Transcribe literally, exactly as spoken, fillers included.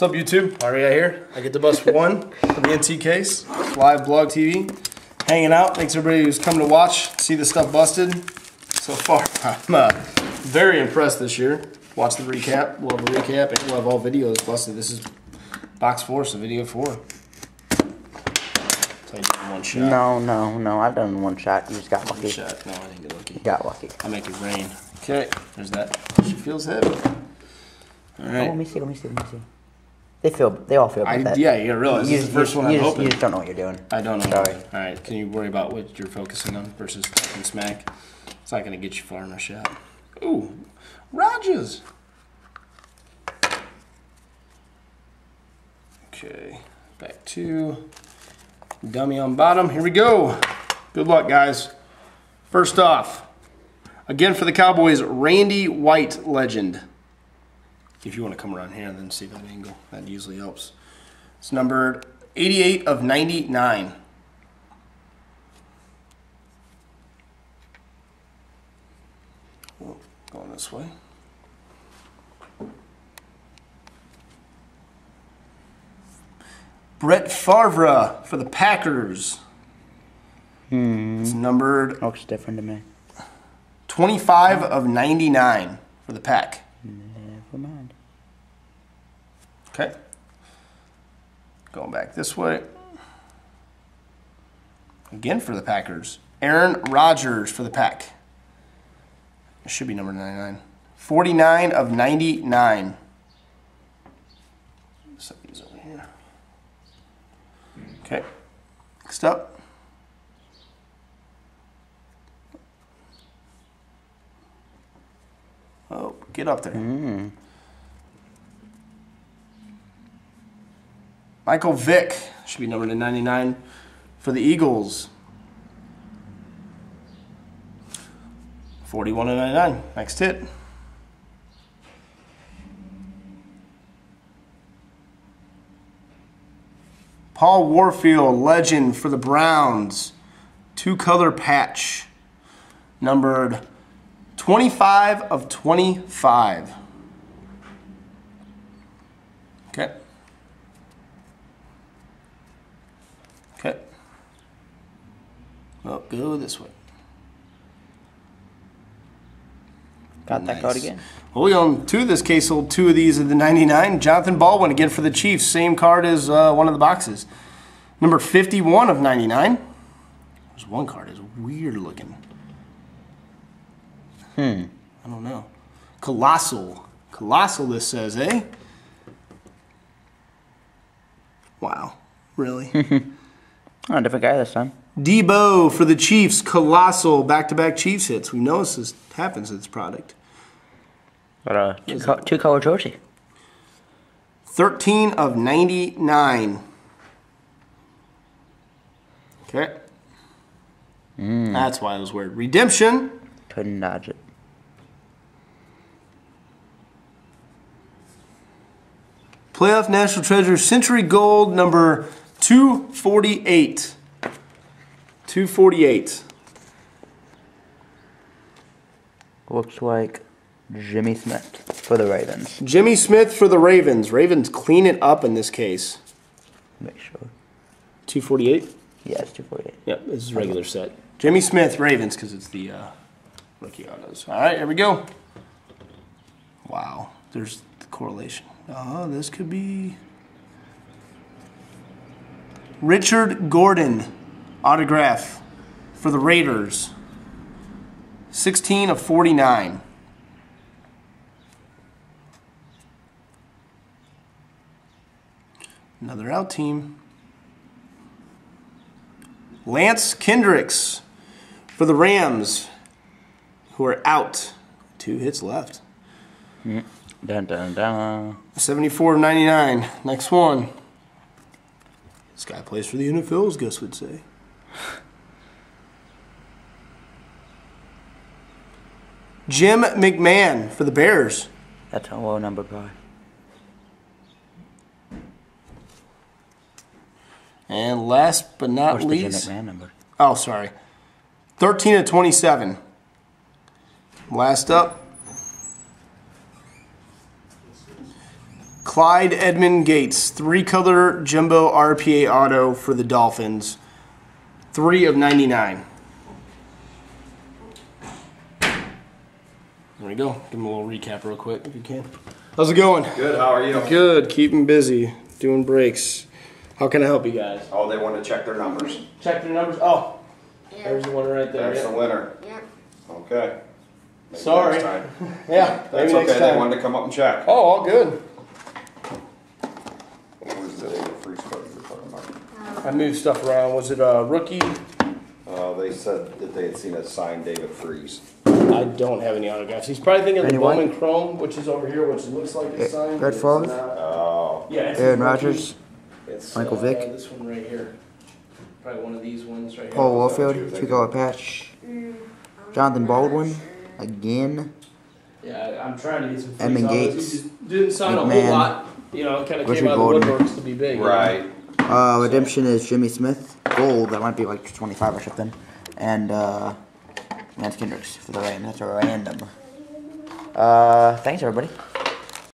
What's up, YouTube? Ari out here. I get the bus for one for the N T case. Live blog T V. Hanging out. Thanks everybody who's come to watch, see the stuff busted. So far, I'm uh, very impressed this year. Watch the recap. We'll have a recap and we'll have all videos busted. This is box four, so video four. So you did one shot. No, no, no. I've done one shot. You just got lucky. One shot. No, I didn't get lucky. You got lucky. I make it rain. Okay. There's that. She feels heavy. All right. Oh, let me see. Let me see. Let me see. They feel. They all feel about I, that. Yeah, you gotta realize you this just, is the first you, one you I'm just, hoping. You just don't know what you're doing. I don't know. Sorry. All right. Can you worry about what you're focusing on versus talking smack? It's not gonna get you far in a shot. Ooh, Rodgers. Okay. Back to dummy on bottom. Here we go. Good luck, guys. First off, again for the Cowboys, Randy White, legend. If you want to come around here and then see that angle, that usually helps. It's numbered eighty-eight of ninety-nine. Oh, going this way. Brett Favre for the Packers. Hmm. It's numbered. Looks different to me. twenty-five of ninety-nine for the Pack. Never mind. Okay. Going back this way. Again for the Packers. Aaron Rodgers for the Pack. It should be number ninety-nine. forty-nine of ninety-nine. Set these over here. Okay. Next up. Oh, get up there. Mm. Michael Vick should be numbered to ninety-nine for the Eagles. forty-one to ninety-nine. Next hit. Paul Warfield, legend for the Browns. Two-color patch. Numbered twenty-five of twenty-five. Okay. Okay. Well, go this way. Got nice. That card again. Well, we own two of this case, sold two of these at the ninety-nine. Jonathan Baldwin again for the Chiefs. Same card as uh, one of the boxes. Number fifty-one of ninety-nine. There's one card is weird looking. Hmm. I don't know. Colossal. Colossal, this says, eh? Wow. Really? Oh, a different guy this time. Deebo for the Chiefs. Colossal back-to-back Chiefs hits. We know this happens to this product. But uh, two-color two color jersey. thirteen of ninety-nine. Okay. Mm. That's why it was weird. Redemption. Couldn't dodge it. Playoff National Treasure Century Gold number two forty-eight. two forty-eight. Looks like Jimmy Smith for the Ravens. Jimmy Smith for the Ravens. Ravens clean it up in this case. Make sure. two forty-eight? Yeah, it's two forty-eight. Yep, this is a regular okay. set. Jimmy Smith, Ravens, because it's the uh, rookie autos. All right, here we go. Wow, there's the correlation. Uh, this could be Richard Gordon autograph for the Raiders. sixteen of forty-nine. Another out team. Lance Kendricks for the Rams, who are out. Two hits left. Mm. Dun, dun, dun. seventy-four of ninety-nine. Next one. This guy plays for the N F L, as Gus would say. Jim McMahon for the Bears. That's a low number, guy. And last but not least. Where's the Jim McMahon number? Oh, sorry. thirteen of twenty-seven. Last up. Clyde Edmund Gates, three-color jumbo R P A auto for the Dolphins, three of ninety-nine. There we go. Give him a little recap real quick if you can. How's it going? Good. How are you? Good. Keeping busy. Doing breaks. How can I help you guys? Oh, they want to check their numbers. Check their numbers? Oh. Yeah. There's the winner right there. There's yeah. the winner. Yeah. Okay. Maybe Sorry. Next time. yeah. That's maybe okay. Next time. They wanted to come up and check. Oh, all good. I moved stuff around. Was it a rookie? Uh, they said that they had seen a signed David Freese. I don't have any autographs. He's probably thinking of the Bowman Chrome, which is over here, which looks like it's signed. Brett Favre? Oh. Yeah. Aaron Rodgers? It's, Michael uh, Vick? Uh, this one right here. Probably one of these ones right here. Paul Warfield, three-color patch. Jonathan Baldwin, again. Yeah, I'm trying to get some free Gates. He just didn't sign McMahon. A whole lot. You know, it kind of Richard came out of the woodworks to be big. Right. You know? Uh, redemption is Jimmy Smith, gold, that might be like twenty-five or something, and uh, Lance Kendricks for the random. That's a random. Uh, thanks everybody.